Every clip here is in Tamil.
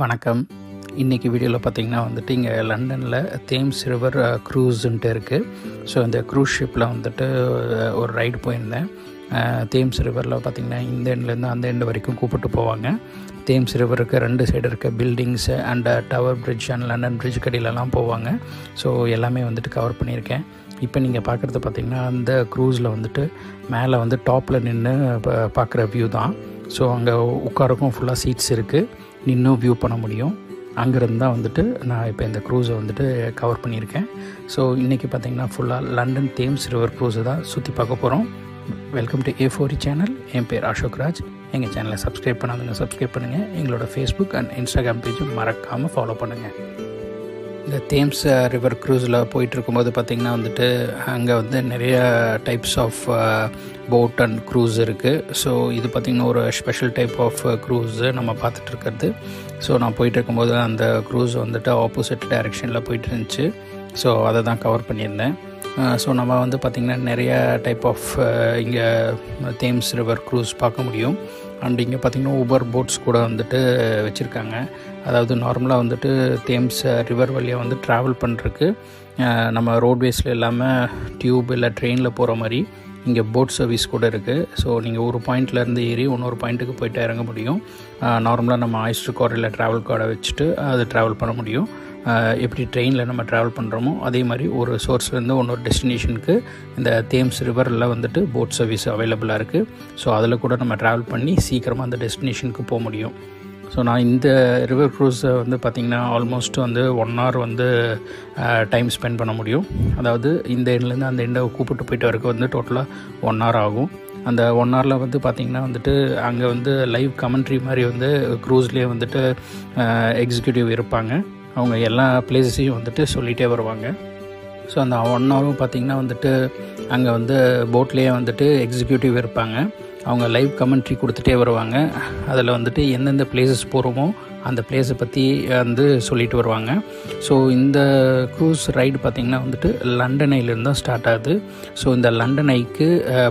வணக்கம். இன்றைக்கி வீடியோவில் பார்த்திங்கன்னா வந்துட்டு இங்கே லண்டனில் தேம்ஸ் ரிவர் க்ரூஸுன்ட்டு இருக்குது. ஸோ இந்த க்ரூஸ் ஷிப்பில் வந்துட்டு ஒரு ரைடு போயிருந்தேன். தேம்ஸ் ரிவரில் பார்த்திங்கன்னா இந்த எண்ட்லேருந்து அந்த எண்டு வரைக்கும் கூப்பிட்டு போவாங்க. தேம்ஸ் ரிவருக்கு ரெண்டு சைடு இருக்க buildings and tower bridge and London bridge கடையிலலாம் போவாங்க. ஸோ எல்லாமே வந்துட்டு கவர் பண்ணியிருக்கேன். இப்போ நீங்கள் பார்க்குறது பார்த்திங்கன்னா அந்த க்ரூஸில் வந்துட்டு மேலே வந்து டாப்பில் நின்று பார்க்குற வியூ தான். ஸோ அங்கே உட்காருக்கும் ஃபுல்லாக சீட்ஸ் இருக்குது, நின்றும் வியூ பண்ண முடியும். அங்கேருந்து தான் வந்துட்டு நான் இப்போ இந்த க்ரூஸை வந்துட்டு கவர் பண்ணியிருக்கேன். ஸோ இன்றைக்கி பார்த்திங்கன்னா ஃபுல்லாக லண்டன் தேம்ஸ் ரிவர் க்ரூஸை தான் சுற்றி பார்க்க போகிறோம். Welcome to A4E channel. என் பேர் அசோக் ராஜ். எங்கள் சேனலை சப்ஸ்கிரைப் பண்ணாதீங்க, சப்ஸ்கிரைப் பண்ணுங்கள். எங்களோட ஃபேஸ்புக் அண்ட் இன்ஸ்டாகிராம் பேஜும் மறக்காமல் ஃபாலோ பண்ணுங்கள். இந்த தேம்ஸ் ரிவர் க்ரூஸில் போயிட்டுருக்கும்போது பார்த்திங்கன்னா வந்துட்டு அங்கே வந்து நிறைய types of boat and cruise இருக்குது. ஸோ இது பார்த்திங்கன்னா ஒரு ஸ்பெஷல் டைப் ஆஃப் க்ரூஸு நம்ம பார்த்துட்ருக்கிறது. ஸோ நான் போயிட்டுருக்கும்போது அந்த க்ரூஸ் வந்துட்டு ஆப்போசிட் டைரெக்ஷனில் போயிட்டு இருந்துச்சு. ஸோ அதை தான் கவர் பண்ணியிருந்தேன். ஸோ நம்ம வந்து பார்த்திங்கன்னா நிறைய டைப் ஆஃப் இங்கே தேம்ஸ் ரிவர் க்ரூஸ் பார்க்க முடியும். அண்ட் இங்கே பார்த்திங்கன்னா ஊபர் போட்ஸ் கூட வந்துட்டு வச்சுருக்காங்க. அதாவது நார்மலாக வந்துட்டு தேம்ஸ் ரிவர் வழியாக வந்து ட்ராவல் பண்ணுறதுக்கு நம்ம ரோட்வேஸில் இல்லாமல் டியூப் இல்லை ட்ரெயினில் போகிற மாதிரி இங்கே போட் சர்வீஸ் கூட இருக்குது. ஸோ நீங்கள் ஒரு பாயிண்ட்லேருந்து ஏறி இன்னொரு பாயிண்ட்டுக்கு போய்ட்டு இறங்க முடியும். நார்மலாக நம்ம ஆயிஸ்டர் கார்டு இல்லை ட்ராவல் கார்டை வச்சுட்டு அது ட்ராவல் பண்ண முடியும். எப்படி ட்ரெயினில் நம்ம ட்ராவல் பண்ணுறோமோ அதே மாதிரி ஒரு சோர்ஸ்லேருந்து இன்னொரு டெஸ்டினேஷனுக்கு இந்த தேம்ஸ் ரிவரில் வந்துட்டு போட் சர்வீஸ் அவைலபிளாக இருக்குது. ஸோ அதில் கூட நம்ம ட்ராவல் பண்ணி சீக்கிரமாக அந்த டெஸ்டினேஷனுக்கு போக முடியும். ஸோ நான் இந்த ரிவர் க்ரூஸை வந்து பார்த்திங்கன்னா ஆல்மோஸ்ட் வந்து 1 hour வந்து டைம் ஸ்பெண்ட் பண்ண முடியும். அதாவது இந்த எண்ட்லேருந்து அந்த எண்டை கூப்பிட்டு போயிட்டு வரைக்கும் வந்து டோட்டலாக 1 hour ஆகும். அந்த 1 hour வந்து பார்த்திங்கன்னா வந்துட்டு அங்கே வந்து லைவ் கமெண்ட்ரி மாதிரி வந்து க்ரூஸ்லேயே வந்துட்டு எக்ஸிக்யூட்டிவ் இருப்பாங்க. அவங்க எல்லா பிளேஸையும் வந்துட்டு சொல்லிகிட்டே வருவாங்க. ஸோ அந்த 1 hour பார்த்திங்கன்னா வந்துட்டு அங்கே வந்து போட்லேயே வந்துட்டு எக்ஸிக்யூட்டிவ் இருப்பாங்க. அவங்க லைவ் கமெண்ட்ரி கொடுத்துட்டே வருவாங்க. அதில் வந்துட்டு எந்தெந்த பிளேஸஸ் போகிறோமோ அந்த பிளேஸை பற்றி வந்து சொல்லிட்டு வருவாங்க. ஸோ இந்த க்ரூஸ் ரைடு பார்த்திங்கன்னா வந்துட்டு லண்டன் ஐலேருந்து தான் ஸ்டார்ட் ஆகுது. ஸோ இந்த லண்டன் ஐக்கு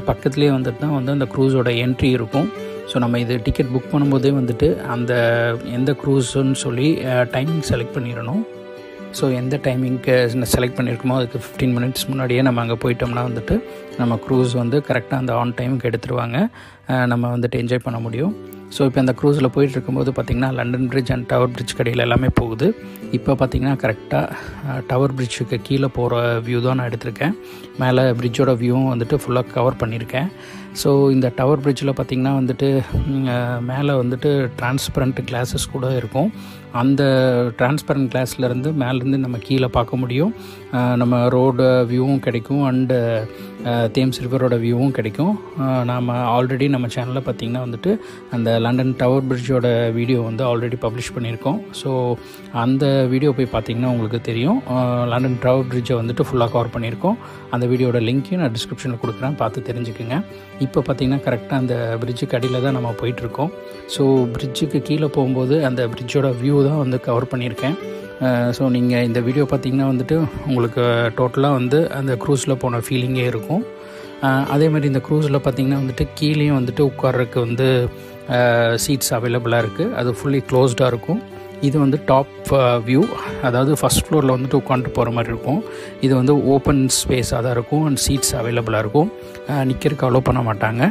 பக்கத்துலேயே வந்துட்டு தான் வந்து அந்த க்ரூஸோட என்ட்ரி இருக்கும். ஸோ நம்ம இது டிக்கெட் புக் பண்ணும்போதே வந்துட்டு அந்த எந்த க்ரூஸுன்னு சொல்லி டைமிங் செலக்ட் பண்ணிடணும். ஸோ எந்த டைமிங்க்கு செலக்ட் பண்ணியிருக்கோமோ அதுக்கு 15 minutes முன்னாடியே நம்ம அங்கே போயிட்டோம்னா வந்துட்டு நம்ம க்ரூஸ் வந்து கரெக்டாக அந்த ஆன் டைமுக்கு எடுத்துருவாங்க. நம்ம வந்துட்டு என்ஜாய் பண்ண முடியும். ஸோ இப்போ அந்த க்ரூஸில் போயிட்டு இருக்கும்போது பார்த்திங்கன்னா London bridge and tower bridge கடையில் எல்லாமே போகுது. இப்போ பார்த்திங்கன்னா கரெக்டாக டவர் பிரிட்ஜுக்கு கீழே போகிற வியூ தான் நான் எடுத்திருக்கேன். மேலே பிரிட்ஜோட வியூவும் வந்துட்டு ஃபுல்லாக கவர் பண்ணியிருக்கேன். ஸோ இந்த டவர் பிரிட்ஜில் பார்த்திங்கன்னா வந்துட்டு மேலே வந்துட்டு டிரான்ஸ்பரண்ட் கிளாஸஸ் கூட இருக்கும். அந்த டிரான்ஸ்பரண்ட் கிளாஸ்லேருந்து மேலேருந்து நம்ம கீழே பார்க்க முடியும். நம்ம ரோடு வியூவும் கிடைக்கும் அண்டு தேம்ஸ் ரிவரோட வியூவும் கிடைக்கும். நாம் ஆல்ரெடி நம்ம சேனலில் பார்த்திங்கன்னா வந்துட்டு அந்த லண்டன் டவர் பிரிட்ஜோட வீடியோ வந்து ஆல்ரெடி பப்ளிஷ் பண்ணியிருக்கோம். ஸோ அந்த வீடியோ போய் பார்த்திங்கன்னா உங்களுக்கு தெரியும். லண்டன் டவர் பிரிட்ஜை வந்துட்டு ஃபுல்லாக கவர் பண்ணியிருக்கோம். அந்த வீடியோட லிங்க்கையும் நான் டிஸ்கிரிப்ஷனில் கொடுக்குறேன், பார்த்து தெரிஞ்சுக்குங்க. இப்போ பார்த்திங்கன்னா கரெக்டாக அந்த பிரிட்ஜுக்கு அடியில் தான் நம்ம போயிட்டுருக்கோம். ஸோ பிரிட்ஜுக்கு கீழே போகும்போது அந்த பிரிட்ஜோட வியூ தான் வந்து கவர் பண்ணியிருக்கேன். ஸோ நீங்கள் இந்த வீடியோ பார்த்திங்கன்னா வந்துட்டு உங்களுக்கு டோட்டலாக வந்து அந்த க்ரூஸில் போன ஃபீலிங்கே இருக்கும். அதேமாதிரி இந்த க்ரூஸில் பார்த்திங்கன்னா வந்துட்டு கீழேயும் வந்துட்டு உட்கார்றதுக்கு வந்து சீட்ஸ் அவைலபிளாக இருக்குது. அது ஃபுல்லி க்ளோஸ்டாக இருக்கும். இது வந்து டாப் வியூ, அதாவது ஃபஸ்ட் ஃப்ளோரில் வந்துட்டு உட்காந்துட்டு போகிற மாதிரி இருக்கும். இது வந்து ஓப்பன் ஸ்பேஸாக தான் இருக்கும் அண்ட் சீட்ஸ் அவைலபிளாக இருக்கும். நிற்கிறதுக்கு அலோவ் பண்ண மாட்டாங்க.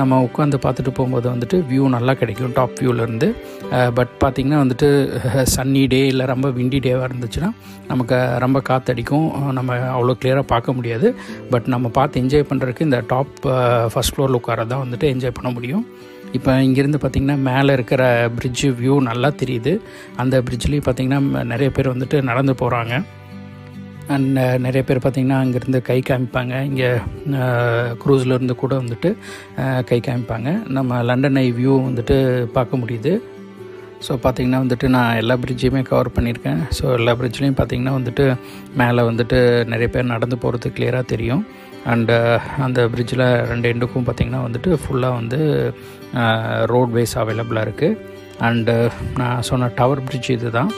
நம்ம உட்காந்து பார்த்துட்டு போகும்போது வந்துட்டு வியூ நல்லா கிடைக்கும் டாப் வியூவிலேருந்து. பட் பார்த்திங்கன்னா வந்துட்டு சன்னி டே இல்லை ரொம்ப விண்டி டேவாக இருந்துச்சுன்னா நமக்கு ரொம்ப காற்றடிக்கும், நம்ம அவ்வளோ கிளியராக பார்க்க முடியாது. பட் நம்ம பார்த்து என்ஜாய் பண்ணுறதுக்கு இந்த டாப் ஃபஸ்ட் ஃப்ளோரில் உட்காரதான் வந்துட்டு என்ஜாய் பண்ண முடியும். இப்போ இங்கேருந்து பார்த்திங்கன்னா மேலே இருக்கிற பிரிட்ஜு வியூ நல்லா தெரியுது. அந்த பிரிட்ஜ்லேயும் பார்த்திங்கன்னா நிறைய பேர் வந்துட்டு நடந்து போகிறாங்க. அண்ட் நிறைய பேர் பார்த்திங்கன்னா அங்கேருந்து கை காமிப்பாங்க. இங்கே க்ரூஸ்லேருந்து கூட வந்துட்டு கை காமிப்பாங்க. நம்ம லண்டன் ஐ வியூ வந்துட்டு பார்க்க முடியுது. ஸோ பார்த்திங்கன்னா வந்துட்டு நான் எல்லா பிரிட்ஜையுமே கவர் பண்ணியிருக்கேன். ஸோ எல்லா பிரிட்ஜ்லேயும் பார்த்திங்கன்னா வந்துட்டு மேலே வந்துட்டு நிறைய பேர் நடந்து போகிறது கிளியராக தெரியும். அண்டு அந்த பிரிட்ஜில் 2 எண்டுக்கும் பார்த்திங்கன்னா வந்துட்டு ஃபுல்லாக வந்து ரோட்வேஸ் அவைலபிளாக இருக்குது. அண்டு நான் சொன்ன டவர் பிரிட்ஜ் இது தான்.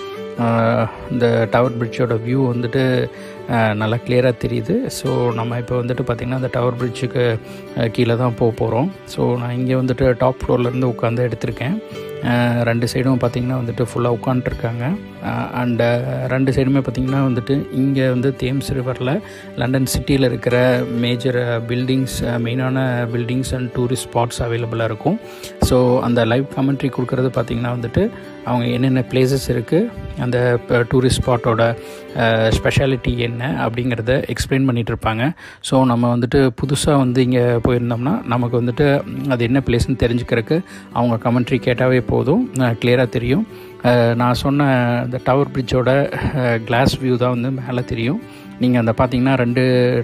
இந்த டவர் பிரிட்ஜோட வியூ வந்துட்டு நல்லா கிளியராக தெரியுது. ஸோ நம்ம இப்போ வந்துட்டு பார்த்திங்கன்னா அந்த டவர் பிரிட்ஜுக்கு கீழே தான் போக போகிறோம். ஸோ நான் இங்கே வந்துட்டு டாப் ஃப்ளோர்லேருந்து உட்காந்து எடுத்திருக்கேன். ரெண்டு சைடும் பார்த்திங்கன்னா வந்துட்டு ஃபுல்லாக உட்காந்துட்ருக்காங்க. அண்டு ரெண்டு சைடுமே பார்த்திங்கன்னா வந்துட்டு இங்கே வந்து தேம்ஸ் ரிவரில் லண்டன் சிட்டியில் இருக்கிற மேஜர் பில்டிங்ஸ், மெயினான பில்டிங்ஸ் அண்ட் டூரிஸ்ட் ஸ்பாட்ஸ் அவைலபிளாக இருக்கும். ஸோ அந்த லைவ் கமெண்ட்ரி கொடுக்குறது பார்த்திங்கன்னா வந்துட்டு அவங்க என்னென்ன பிளேசஸ் இருக்குது, அந்த டூரிஸ்ட் ஸ்பாட்டோட ஸ்பெஷாலிட்டி என்ன அப்படிங்கிறத எக்ஸ்பிளைன் பண்ணிகிட்ருப்பாங்க. ஸோ நம்ம வந்துட்டு புதுசாக வந்து இங்கே போயிருந்தோம்னா நமக்கு வந்துட்டு அது என்ன பிளேஸ்ன்னு தெரிஞ்சுக்கிறதுக்கு அவங்க கமெண்ட்ரி கேட்டாவே போதும், கிளியராக தெரியும். நான் சொன்ன இந்த டவர் பிரிட்ஜோட கிளாஸ் வியூ தான் வந்து மேலே தெரியும். நீங்கள் அந்த பார்த்திங்கன்னா ரெண்டு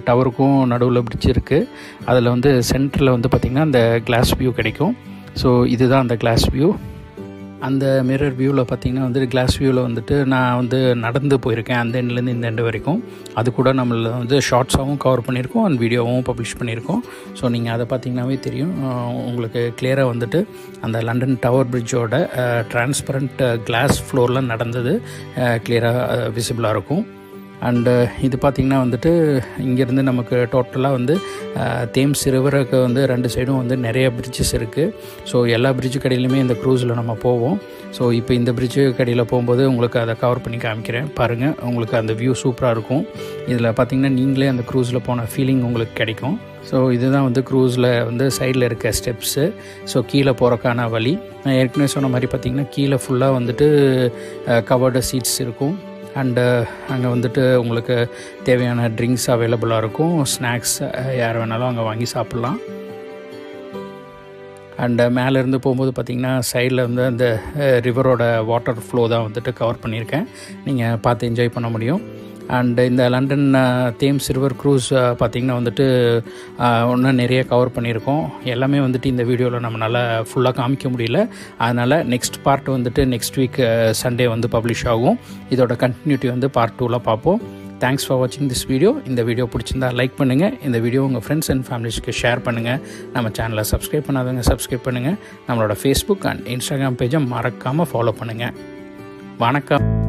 டவருக்கும் நடுவில் பிரிட்ஜ் இருக்குது. அதில் வந்து சென்டரில் வந்து பார்த்திங்கன்னா அந்த கிளாஸ் வியூ கிடைக்கும். ஸோ இதுதான் அந்த கிளாஸ் வியூ. அந்த மிரர் வியூவில் பார்த்திங்கன்னா வந்துட்டு கிளாஸ் வியூவில் வந்துட்டு நான் வந்து நடந்து போயிருக்கேன் அந்த எண்ட்லேருந்து இந்த எண்டு வரைக்கும். அது கூட நம்மள வந்து ஷார்ட்ஸாகவும் கவர் பண்ணியிருக்கோம் அண்ட் வீடியோவும் பப்ளிஷ் பண்ணியிருக்கோம். ஸோ நீங்கள் அதை பார்த்திங்கனாவே தெரியும் உங்களுக்கு கிளியராக வந்துட்டு அந்த லண்டன் டவர் பிரிட்ஜோட டிரான்ஸ்பரண்ட் கிளாஸ் ஃப்ளோரில் நடந்தது கிளியராக விசிபிளாக இருக்கும். அண்டு இது பார்த்திங்கன்னா வந்துட்டு இங்கேருந்து நமக்கு டோட்டலாக வந்து தேம்ஸ் ரிவருக்கு வந்து ரெண்டு சைடும் வந்து நிறைய பிரிட்ஜஸ் இருக்குது. ஸோ எல்லா பிரிட்ஜு கடையிலுமே இந்த க்ரூஸில் நம்ம போவோம். ஸோ இப்போ இந்த பிரிட்ஜு கடையில் போகும்போது உங்களுக்கு அதை கவர் பண்ணி காமிக்கிறேன் பாருங்கள். உங்களுக்கு அந்த வியூ சூப்பராக இருக்கும். இதில் பார்த்திங்கன்னா நீங்களே அந்த க்ரூஸில் போன ஃபீலிங் உங்களுக்கு கிடைக்கும். ஸோ இதுதான் வந்து க்ரூஸில் வந்து சைடில் இருக்க ஸ்டெப்ஸு. ஸோ கீழே போகிறக்கான வழி நான் ஏற்கனவே சொன்ன மாதிரி பார்த்திங்கன்னா கீழே ஃபுல்லாக வந்துட்டு கவர்டு சீட்ஸ் இருக்கும். அண்டு அங்கே வந்துட்டு உங்களுக்கு தேவையான ட்ரிங்க்ஸ் அவைலபிளாக இருக்கும். ஸ்நாக்ஸ் யார் வேணாலும் அங்கே வாங்கி சாப்பிட்லாம். அண்டு மேலேருந்து போகும்போது பார்த்திங்கன்னா சைடில் வந்து அந்த ரிவரோட வாட்டர் ஃப்ளோ தான் வந்துட்டு கவர் பண்ணியிருக்கேன். நீங்கள் பார்த்து என்ஜாய் பண்ண முடியும். அண்டு இந்த லண்டன் தேம்ஸ் ரிவர் க்ரூஸ் பார்த்திங்கன்னா வந்துட்டு இன்னும் நிறைய கவர் பண்ணியிருக்கோம். எல்லாமே வந்துட்டு இந்த வீடியோவில் நம்மளால் ஃபுல்லாக காமிக்க முடியல. அதனால் நெக்ஸ்ட் பார்ட் வந்துட்டு நெக்ஸ்ட் வீக் சண்டே வந்து பப்ளிஷ் ஆகும். இதோட கண்டினியூட்டி வந்து பார்ட் 2வில் பார்ப்போம். தேங்க்ஸ் ஃபார் வாட்சிங் திஸ் வீடியோ. இந்த வீடியோ பிடிச்சிருந்தா லைக் பண்ணுங்கள். இந்த வீடியோ உங்கள் ஃப்ரெண்ட்ஸ் அண்ட் ஃபேமிலிஸ்க்கு ஷேர் பண்ணுங்கள். நம்ம சேனலை சப்ஸ்கிரைப் பண்ணாதவங்க சப்ஸ்கிரைப் பண்ணுங்கள். நம்மளோட ஃபேஸ்புக் அண்ட் இன்ஸ்டாகிராம் பேஜை மறக்காமல் ஃபாலோ பண்ணுங்கள். வணக்கம்.